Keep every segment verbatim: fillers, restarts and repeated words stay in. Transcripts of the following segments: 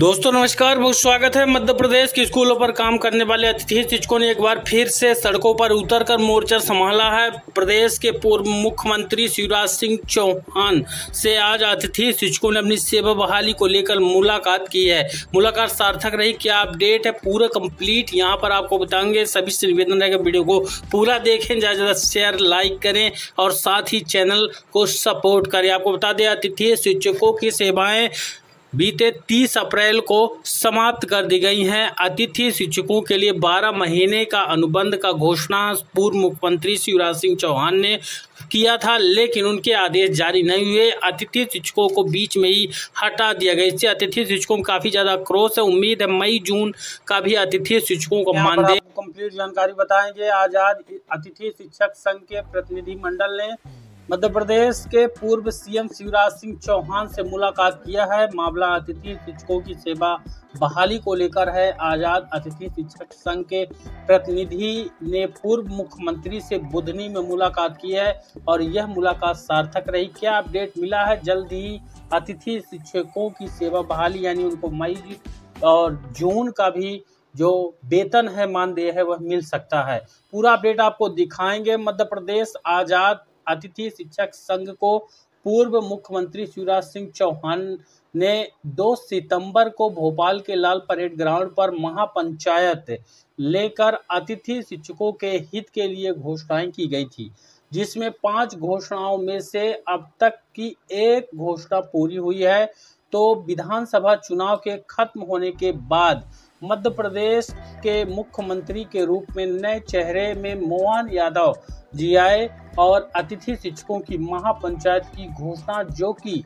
दोस्तों नमस्कार, बहुत स्वागत है। मध्य प्रदेश के स्कूलों पर काम करने वाले अतिथि शिक्षकों ने एक बार फिर से सड़कों पर उतरकर मोर्चा संभाला है। प्रदेश के पूर्व मुख्यमंत्री शिवराज सिंह चौहान से आज अतिथि शिक्षकों ने अपनी सेवा बहाली को लेकर मुलाकात की है। मुलाकात सार्थक रही, क्या अपडेट है पूरा कंप्लीट यहाँ पर आपको बताएंगे। सभी से निवेदन रहेगा वीडियो को पूरा देखें, ज़्यादा से ज़्यादा शेयर लाइक करें और साथ ही चैनल को सपोर्ट करें। आपको बता दें, अतिथि शिक्षकों की सेवाएँ बीते तीस अप्रैल को समाप्त कर दी गई हैं। अतिथि शिक्षकों के लिए बारह महीने का अनुबंध का घोषणा पूर्व मुख्यमंत्री शिवराज सिंह चौहान ने किया था, लेकिन उनके आदेश जारी नहीं हुए। अतिथि शिक्षकों को बीच में ही हटा दिया गया। इससे अतिथि शिक्षकों में काफ़ी ज़्यादा आक्रोश है। उम्मीद है मई जून का भी अतिथि शिक्षकों को मानदेय कंप्लीट जानकारी बताएंगे। आज़ाद अतिथि शिक्षक संघ के प्रतिनिधिमंडल ने मध्य प्रदेश के पूर्व सीएम शिवराज सिंह चौहान से मुलाकात किया है। मामला अतिथि शिक्षकों की सेवा बहाली को लेकर है। आज़ाद अतिथि शिक्षक संघ के प्रतिनिधि ने पूर्व मुख्यमंत्री से बुधनी में मुलाकात की है और यह मुलाकात सार्थक रही। क्या अपडेट मिला है? जल्द ही अतिथि शिक्षकों की सेवा बहाली यानी उनको मई और जून का भी जो वेतन है, मानदेय है, वह मिल सकता है। पूरा अपडेट आपको दिखाएंगे। मध्य प्रदेश आज़ाद अतिथि शिक्षक संघ को पूर्व मुख्यमंत्री शिवराज सिंह चौहान ने दो सितंबर को भोपाल के लाल परेड ग्राउंड पर महापंचायत लेकर अतिथि शिक्षकों के हित के लिए घोषणाएं की गई थी, जिसमें पांच घोषणाओं में से अब तक की एक घोषणा पूरी हुई है। तो विधानसभा चुनाव के खत्म होने के बाद मध्य प्रदेश के मुख्यमंत्री के रूप में नए चेहरे में मोहन यादव जी आए और अतिथि शिक्षकों की महापंचायत की घोषणा जो कि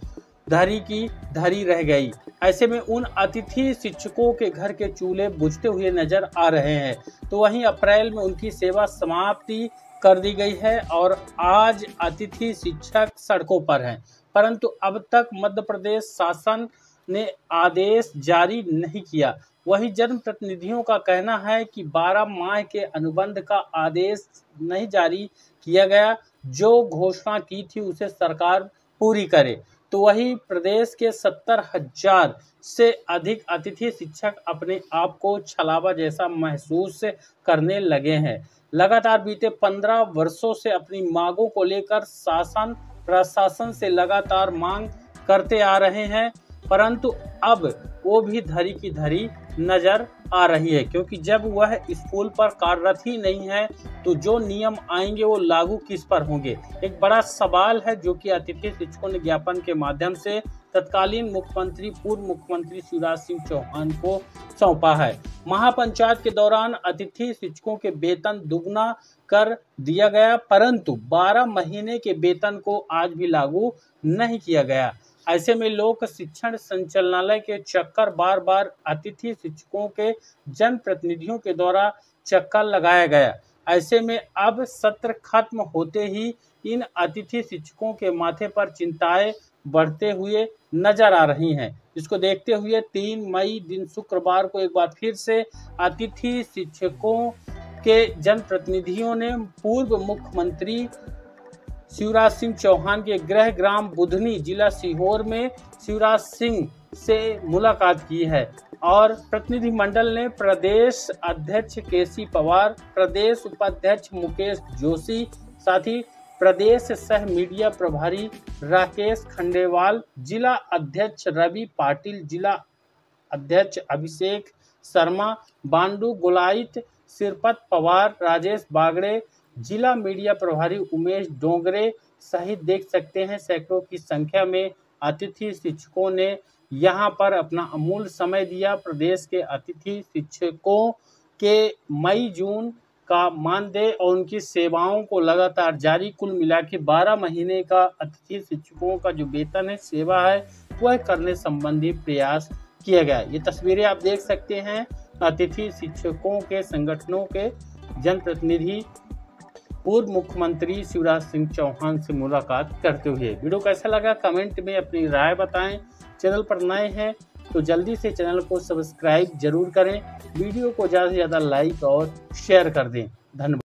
धरी की धरी रह गई। ऐसे में उन अतिथि शिक्षकों के घर के चूल्हे बुझते हुए नजर आ रहे हैं। तो वहीं अप्रैल में उनकी सेवा समाप्ति कर दी गई है और आज अतिथि शिक्षक सड़कों पर हैं, परंतु अब तक मध्य प्रदेश शासन ने आदेश जारी नहीं किया। वहीं जन प्रतिनिधियों का कहना है कि बारह माह के अनुबंध का आदेश नहीं जारी किया गया, जो घोषणा की थी उसे सरकार पूरी करे। तो वहीं प्रदेश के सत्तर हजार से अधिक अतिथि शिक्षक अपने आप को छलावा जैसा महसूस करने लगे हैं। लगातार बीते पंद्रह वर्षों से अपनी मांगों को लेकर शासन प्रशासन से लगातार मांग करते आ रहे हैं, परंतु अब वो भी धरी की धरी नजर आ रही है, क्योंकि जब वह स्कूल पर कार्यरत ही नहीं है तो जो नियम आएंगे वो लागू किस पर होंगे। एक बड़ा सवाल है जो कि अतिथि शिक्षकों ने ज्ञापन के माध्यम से तत्कालीन मुख्यमंत्री पूर्व मुख्यमंत्री शिवराज सिंह चौहान को सौंपा है। महापंचायत के दौरान अतिथि शिक्षकों के वेतन दुगना कर दिया गया, परंतु बारह महीने के वेतन को आज भी लागू नहीं किया गया। ऐसे में लोक शिक्षण संचालनालय के चक्कर बार बार अतिथि शिक्षकों के जनप्रतिनिधियों के द्वारा चक्कर लगाया गया। ऐसे में अब सत्र खत्म होते ही इन अतिथि शिक्षकों के माथे पर चिंताएं बढ़ते हुए नजर आ रही हैं। इसको देखते हुए तीन मई दिन शुक्रवार को एक बार फिर से अतिथि शिक्षकों के जनप्रतिनिधियों ने पूर्व मुख्यमंत्री शिवराज सिंह चौहान के गृह ग्राम बुधनी जिला सीहोर में शिवराज सिंह से मुलाकात की है और प्रतिनिधिमंडल ने प्रदेश अध्यक्ष केसी पवार, प्रदेश उपाध्यक्ष मुकेश जोशी, साथ ही प्रदेश सह मीडिया प्रभारी राकेश खंडेवाल, जिला अध्यक्ष रवि पाटिल, जिला अध्यक्ष अभिषेक शर्मा, बांडू गुलाइत, सिरपत पवार, राजेश बागड़े, जिला मीडिया प्रभारी उमेश डोंगरे सहित देख सकते हैं सैकड़ों की संख्या में अतिथि शिक्षकों ने यहां पर अपना अमूल्य समय दिया। प्रदेश के अतिथि शिक्षकों के मई जून का मानदेय और उनकी सेवाओं को लगातार जारी, कुल मिला के बारह महीने का अतिथि शिक्षकों का जो वेतन है, सेवा है, वह करने संबंधी प्रयास किया गया। ये तस्वीरें आप देख सकते हैं अतिथि शिक्षकों के संगठनों के जनप्रतिनिधि पूर्व मुख्यमंत्री शिवराज सिंह चौहान से मुलाकात करते हुए। वीडियो कैसा लगा कमेंट में अपनी राय बताएं। चैनल पर नए हैं तो जल्दी से चैनल को सब्सक्राइब जरूर करें, वीडियो को ज़्यादा से ज़्यादा लाइक और शेयर कर दें। धन्यवाद।